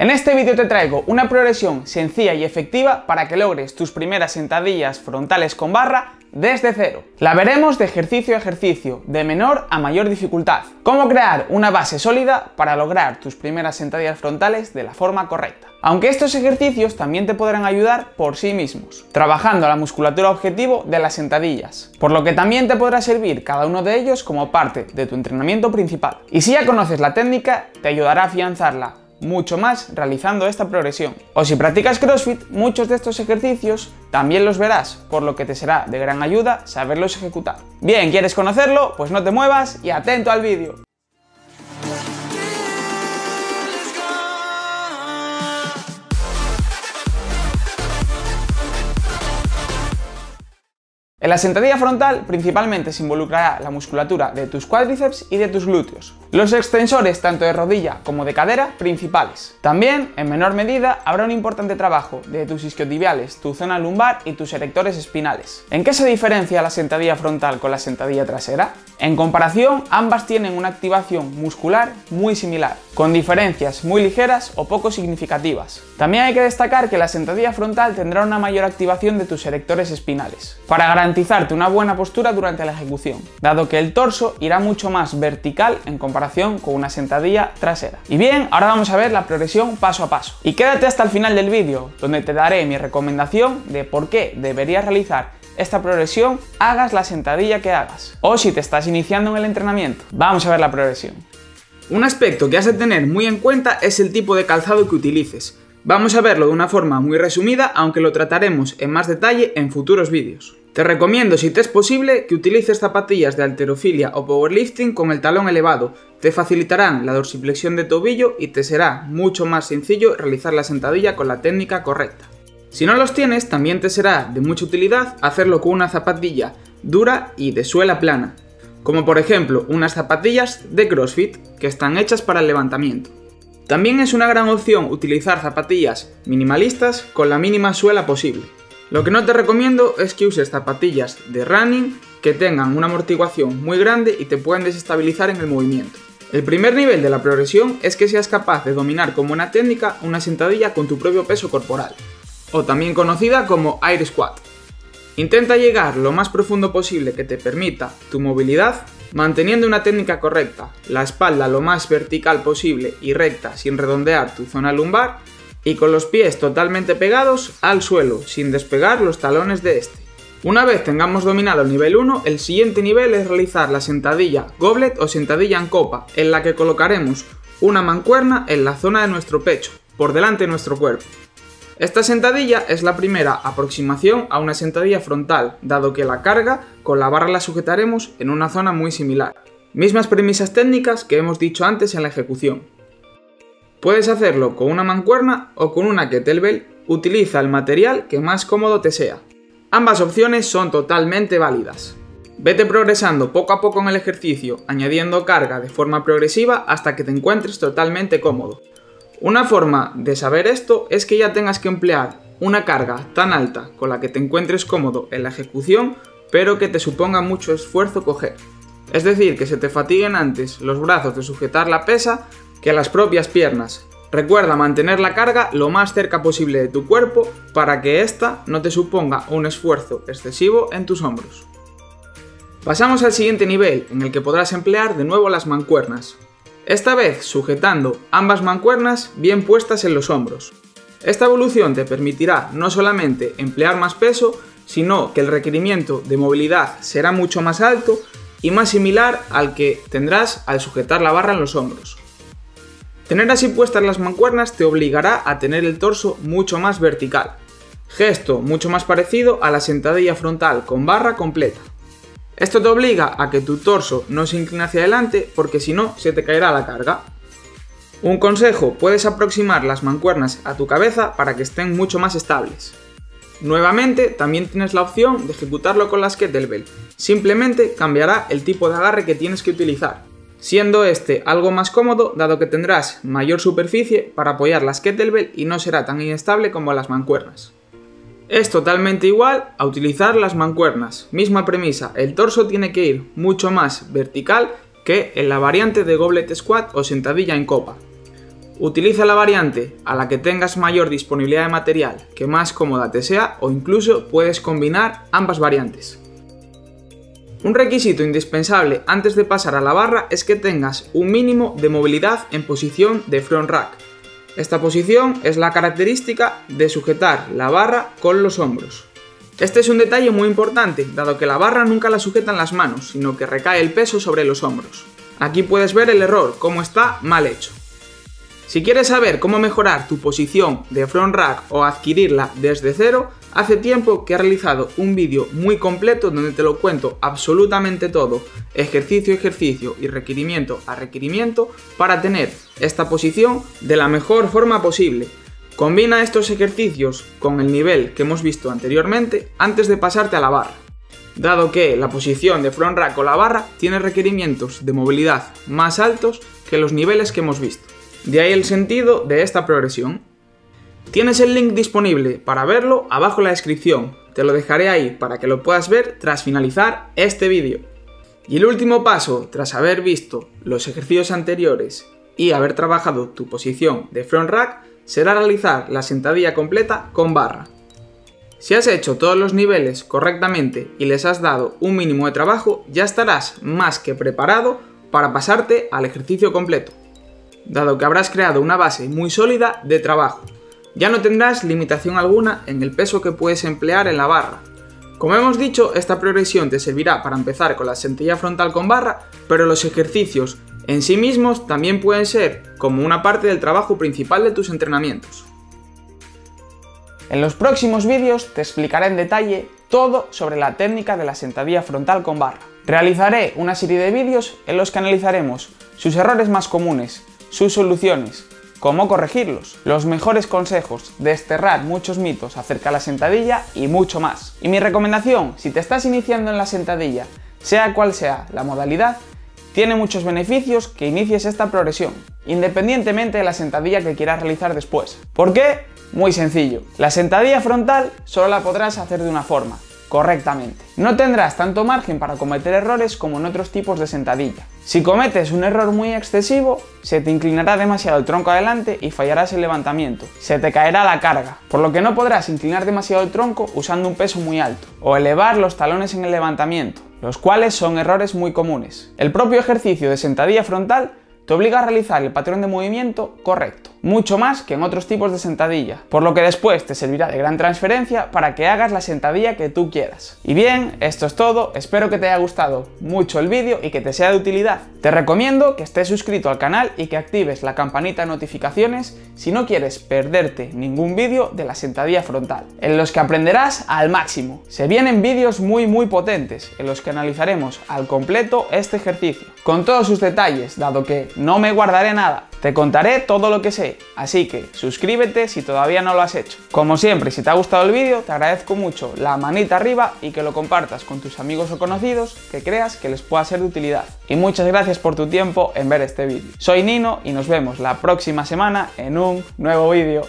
En este vídeo te traigo una progresión sencilla y efectiva para que logres tus primeras sentadillas frontales con barra desde cero. La veremos de ejercicio a ejercicio, de menor a mayor dificultad. Cómo crear una base sólida para lograr tus primeras sentadillas frontales de la forma correcta. Aunque estos ejercicios también te podrán ayudar por sí mismos, trabajando la musculatura objetivo de las sentadillas, por lo que también te podrá servir cada uno de ellos como parte de tu entrenamiento principal. Y si ya conoces la técnica, te ayudará a afianzarla mucho más realizando esta progresión. O si practicas CrossFit, muchos de estos ejercicios también los verás, por lo que te será de gran ayuda saberlos ejecutar. Bien, ¿quieres conocerlo? Pues no te muevas y atento al vídeo. En la sentadilla frontal principalmente se involucrará la musculatura de tus cuádriceps y de tus glúteos, los extensores tanto de rodilla como de cadera principales. También, en menor medida, habrá un importante trabajo de tus isquiotibiales, tu zona lumbar y tus erectores espinales. ¿En qué se diferencia la sentadilla frontal con la sentadilla trasera? En comparación, ambas tienen una activación muscular muy similar, con diferencias muy ligeras o poco significativas. También hay que destacar que la sentadilla frontal tendrá una mayor activación de tus erectores espinales, para garantizarte una buena postura durante la ejecución, dado que el torso irá mucho más vertical en comparación con una sentadilla trasera. Y bien, ahora vamos a ver la progresión paso a paso. Y quédate hasta el final del vídeo, donde te daré mi recomendación de por qué deberías realizar esta progresión, hagas la sentadilla que hagas, o si te estás iniciando en el entrenamiento. Vamos a ver la progresión. Un aspecto que has de tener muy en cuenta es el tipo de calzado que utilices. Vamos a verlo de una forma muy resumida, aunque lo trataremos en más detalle en futuros vídeos. Te recomiendo, si te es posible, que utilices zapatillas de halterofilia o powerlifting con el talón elevado. Te facilitarán la dorsiflexión de tobillo y te será mucho más sencillo realizar la sentadilla con la técnica correcta. Si no los tienes, también te será de mucha utilidad hacerlo con una zapatilla dura y de suela plana, como por ejemplo unas zapatillas de CrossFit que están hechas para el levantamiento. También es una gran opción utilizar zapatillas minimalistas con la mínima suela posible. Lo que no te recomiendo es que uses zapatillas de running que tengan una amortiguación muy grande y te puedan desestabilizar en el movimiento. El primer nivel de la progresión es que seas capaz de dominar como una técnica una sentadilla con tu propio peso corporal, o también conocida como air squat. Intenta llegar lo más profundo posible que te permita tu movilidad, manteniendo una técnica correcta, la espalda lo más vertical posible y recta sin redondear tu zona lumbar, y con los pies totalmente pegados al suelo, sin despegar los talones de este. Una vez tengamos dominado el nivel 1, el siguiente nivel es realizar la sentadilla goblet o sentadilla en copa, en la que colocaremos una mancuerna en la zona de nuestro pecho, por delante de nuestro cuerpo. Esta sentadilla es la primera aproximación a una sentadilla frontal, dado que la carga con la barra la sujetaremos en una zona muy similar. Mismas premisas técnicas que hemos dicho antes en la ejecución. Puedes hacerlo con una mancuerna o con una kettlebell, utiliza el material que más cómodo te sea. Ambas opciones son totalmente válidas. Vete progresando poco a poco en el ejercicio, añadiendo carga de forma progresiva hasta que te encuentres totalmente cómodo. Una forma de saber esto es que ya tengas que emplear una carga tan alta con la que te encuentres cómodo en la ejecución, pero que te suponga mucho esfuerzo coger. Es decir, que se te fatiguen antes los brazos de sujetar la pesa que las propias piernas. Recuerda mantener la carga lo más cerca posible de tu cuerpo para que ésta no te suponga un esfuerzo excesivo en tus hombros. Pasamos al siguiente nivel, en el que podrás emplear de nuevo las mancuernas, esta vez sujetando ambas mancuernas bien puestas en los hombros. Esta evolución te permitirá no solamente emplear más peso, sino que el requerimiento de movilidad será mucho más alto y más similar al que tendrás al sujetar la barra en los hombros. Tener así puestas las mancuernas te obligará a tener el torso mucho más vertical, gesto mucho más parecido a la sentadilla frontal con barra completa. Esto te obliga a que tu torso no se incline hacia adelante porque si no se te caerá la carga. Un consejo, puedes aproximar las mancuernas a tu cabeza para que estén mucho más estables. Nuevamente también tienes la opción de ejecutarlo con las kettlebell, simplemente cambiará el tipo de agarre que tienes que utilizar, siendo este algo más cómodo dado que tendrás mayor superficie para apoyar las kettlebell y no será tan inestable como las mancuernas. Es totalmente igual a utilizar las mancuernas, misma premisa, el torso tiene que ir mucho más vertical que en la variante de goblet squat o sentadilla en copa. Utiliza la variante a la que tengas mayor disponibilidad de material que más cómoda te sea, o incluso puedes combinar ambas variantes. Un requisito indispensable antes de pasar a la barra es que tengas un mínimo de movilidad en posición de front rack. Esta posición es la característica de sujetar la barra con los hombros. Este es un detalle muy importante, dado que la barra nunca la sujetan las manos, sino que recae el peso sobre los hombros. Aquí puedes ver el error, cómo está mal hecho. Si quieres saber cómo mejorar tu posición de front rack o adquirirla desde cero, hace tiempo que he realizado un vídeo muy completo donde te lo cuento absolutamente todo, ejercicio a ejercicio y requerimiento a requerimiento, para tener esta posición de la mejor forma posible. Combina estos ejercicios con el nivel que hemos visto anteriormente antes de pasarte a la barra. Dado que la posición de front rack o la barra tiene requerimientos de movilidad más altos que los niveles que hemos visto. De ahí el sentido de esta progresión. Tienes el link disponible para verlo abajo en la descripción, te lo dejaré ahí para que lo puedas ver tras finalizar este vídeo. Y el último paso, tras haber visto los ejercicios anteriores y haber trabajado tu posición de front rack, será realizar la sentadilla completa con barra. Si has hecho todos los niveles correctamente y les has dado un mínimo de trabajo, ya estarás más que preparado para pasarte al ejercicio completo, dado que habrás creado una base muy sólida de trabajo. Ya no tendrás limitación alguna en el peso que puedes emplear en la barra. Como hemos dicho, esta progresión te servirá para empezar con la sentadilla frontal con barra, pero los ejercicios en sí mismos también pueden ser como una parte del trabajo principal de tus entrenamientos. En los próximos vídeos te explicaré en detalle todo sobre la técnica de la sentadilla frontal con barra. Realizaré una serie de vídeos en los que analizaremos sus errores más comunes, sus soluciones, cómo corregirlos, los mejores consejos, desterrar muchos mitos acerca de la sentadilla y mucho más. Y mi recomendación, si te estás iniciando en la sentadilla, sea cual sea la modalidad, tiene muchos beneficios que inicies esta progresión, independientemente de la sentadilla que quieras realizar después. ¿Por qué? Muy sencillo. La sentadilla frontal solo la podrás hacer de una forma, correctamente. No tendrás tanto margen para cometer errores como en otros tipos de sentadilla. Si cometes un error muy excesivo, se te inclinará demasiado el tronco adelante y fallarás el levantamiento. Se te caerá la carga, por lo que no podrás inclinar demasiado el tronco usando un peso muy alto, o elevar los talones en el levantamiento, los cuales son errores muy comunes. El propio ejercicio de sentadilla frontal te obliga a realizar el patrón de movimiento correcto, mucho más que en otros tipos de sentadilla, por lo que después te servirá de gran transferencia para que hagas la sentadilla que tú quieras. Y bien, esto es todo, espero que te haya gustado mucho el vídeo y que te sea de utilidad. Te recomiendo que estés suscrito al canal y que actives la campanita de notificaciones si no quieres perderte ningún vídeo de la sentadilla frontal, en los que aprenderás al máximo. Se vienen vídeos muy potentes, en los que analizaremos al completo este ejercicio, con todos sus detalles, dado que no me guardaré nada, te contaré todo lo que sé, así que suscríbete si todavía no lo has hecho. Como siempre, si te ha gustado el vídeo, te agradezco mucho la manita arriba y que lo compartas con tus amigos o conocidos que creas que les pueda ser de utilidad. Y muchas gracias por tu tiempo en ver este vídeo. Soy Nino y nos vemos la próxima semana en un nuevo vídeo.